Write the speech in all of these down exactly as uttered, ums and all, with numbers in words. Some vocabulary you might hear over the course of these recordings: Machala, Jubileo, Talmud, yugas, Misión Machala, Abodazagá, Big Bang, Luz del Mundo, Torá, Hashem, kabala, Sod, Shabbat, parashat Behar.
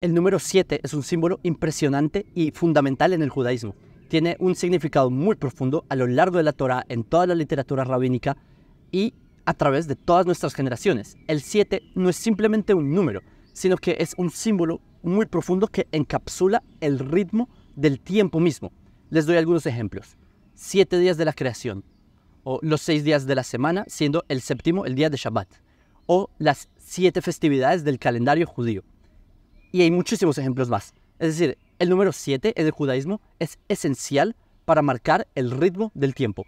El número siete es un símbolo impresionante y fundamental en el judaísmo. Tiene un significado muy profundo a lo largo de la Torá, en toda la literatura rabínica y a través de todas nuestras generaciones. El siete no es simplemente un número, sino que es un símbolo muy profundo que encapsula el ritmo del tiempo mismo. Les doy algunos ejemplos. Siete días de la creación, o los seis días de la semana, siendo el séptimo el día de Shabbat, o las siete festividades del calendario judío. Y hay muchísimos ejemplos más. Es decir, el número siete en el judaísmo es esencial para marcar el ritmo del tiempo.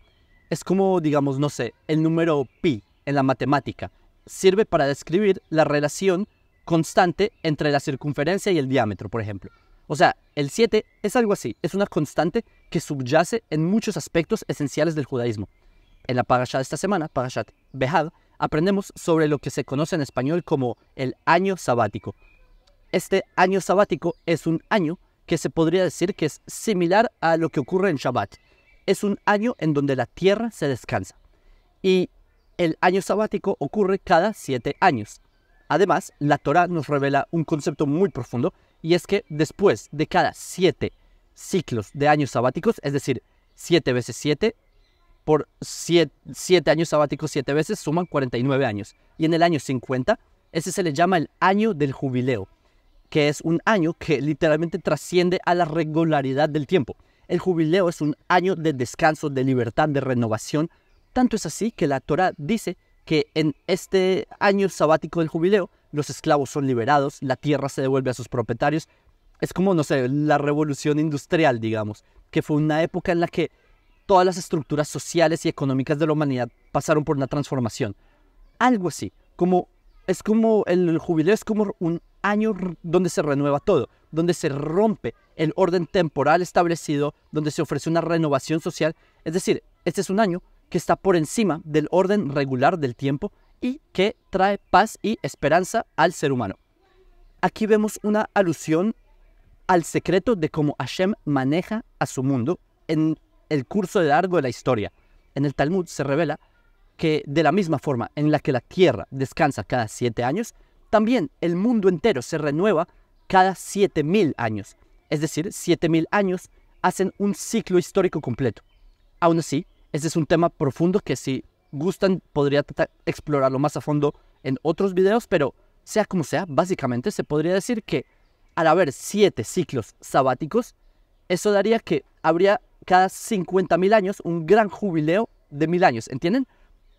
Es como, digamos, no sé, el número pi en la matemática. Sirve para describir la relación constante entre la circunferencia y el diámetro, por ejemplo. O sea, el siete es algo así, es una constante que subyace en muchos aspectos esenciales del judaísmo. En la parasha de esta semana, parashat Behar, aprendemos sobre lo que se conoce en español como el año sabático. Este año sabático es un año que se podría decir que es similar a lo que ocurre en Shabbat. Es un año en donde la tierra se descansa. Y el año sabático ocurre cada siete años. Además, la Torá nos revela un concepto muy profundo, y es que después de cada siete ciclos de años sabáticos, es decir, siete veces siete, por siete años sabáticos siete veces suman cuarenta y nueve años. Y en el año cincuenta, ese se le llama el año del jubileo, que es un año que literalmente trasciende a la regularidad del tiempo. El jubileo es un año de descanso, de libertad, de renovación. Tanto es así que la Torá dice que en este año sabático del jubileo, los esclavos son liberados, la tierra se devuelve a sus propietarios. Es como, no sé, la revolución industrial, digamos, que fue una época en la que todas las estructuras sociales y económicas de la humanidad pasaron por una transformación. Algo así, como, es como el, el jubileo es como un año donde se renueva todo, donde se rompe el orden temporal establecido, donde se ofrece una renovación social. Es decir, este es un año que está por encima del orden regular del tiempo y que trae paz y esperanza al ser humano. Aquí vemos una alusión al secreto de cómo Hashem maneja a su mundo en el curso largo de la historia. En el Talmud se revela que de la misma forma en la que la tierra descansa cada siete años, también el mundo entero se renueva cada siete mil años. Es decir, siete mil años hacen un ciclo histórico completo. Aún así, este es un tema profundo que si gustan podría tratar de explorarlo más a fondo en otros videos, pero sea como sea, básicamente se podría decir que al haber siete ciclos sabáticos, eso daría que habría cada cincuenta mil años un gran jubileo de mil años, ¿entienden?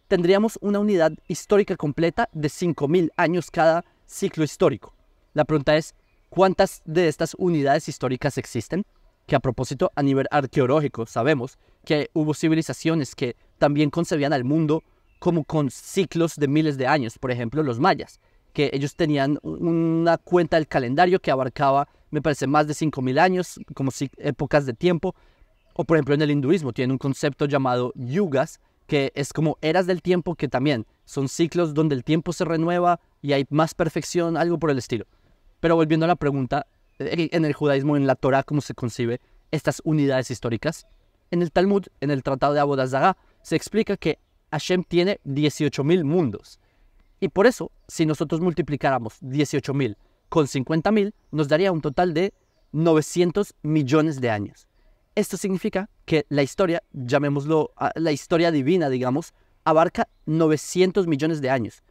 Tendríamos una unidad histórica completa de cinco mil años cada ciclo histórico. La pregunta es, ¿cuántas de estas unidades históricas existen? Que a propósito, a nivel arqueológico, sabemos que hubo civilizaciones que también concebían al mundo como con ciclos de miles de años. Por ejemplo, los mayas, que ellos tenían una cuenta del calendario que abarcaba, me parece, más de cinco mil años, como épocas de tiempo. O por ejemplo, en el hinduismo tienen un concepto llamado yugas, que es como eras del tiempo, que también son ciclos donde el tiempo se renueva y hay más perfección, algo por el estilo. Pero volviendo a la pregunta, en el judaísmo, en la Torá, ¿cómo se concibe estas unidades históricas? En el Talmud, en el tratado de Abodazagá, se explica que Hashem tiene dieciocho mil mundos. Y por eso, si nosotros multiplicáramos dieciocho mil con cincuenta mil, nos daría un total de novecientos millones de años. Esto significa que la historia, llamémoslo la historia divina, digamos, abarca novecientos millones de años.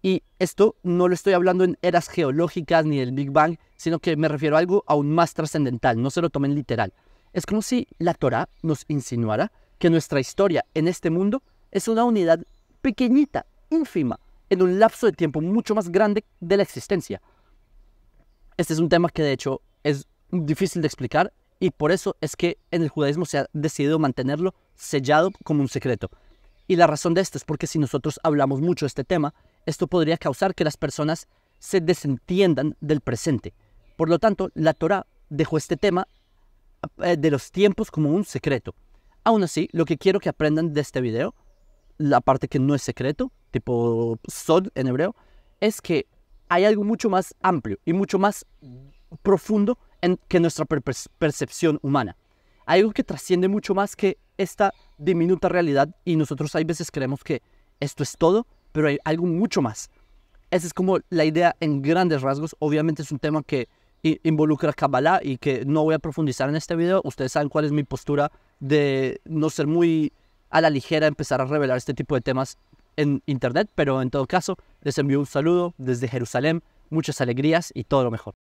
Y esto no lo estoy hablando en eras geológicas ni del Big Bang, sino que me refiero a algo aún más trascendental, no se lo tomen literal. Es como si la Torá nos insinuara que nuestra historia en este mundo es una unidad pequeñita, ínfima, en un lapso de tiempo mucho más grande de la existencia. Este es un tema que de hecho es difícil de explicar, y por eso es que en el judaísmo se ha decidido mantenerlo sellado como un secreto. Y la razón de esto es porque si nosotros hablamos mucho de este tema, esto podría causar que las personas se desentiendan del presente. Por lo tanto, la Torá dejó este tema de los tiempos como un secreto. Aún así, lo que quiero que aprendan de este video, la parte que no es secreto, tipo Sod en hebreo, es que hay algo mucho más amplio y mucho más profundo en que nuestra percepción humana. Hay algo que trasciende mucho más que esta diminuta realidad, y nosotros hay veces creemos que esto es todo, pero hay algo mucho más. Esa es como la idea en grandes rasgos. Obviamente es un tema que involucra kabala y que no voy a profundizar en este video. Ustedes saben cuál es mi postura de no ser muy a la ligera empezar a revelar este tipo de temas en internet, pero en todo caso les envío un saludo desde Jerusalén, muchas alegrías y todo lo mejor.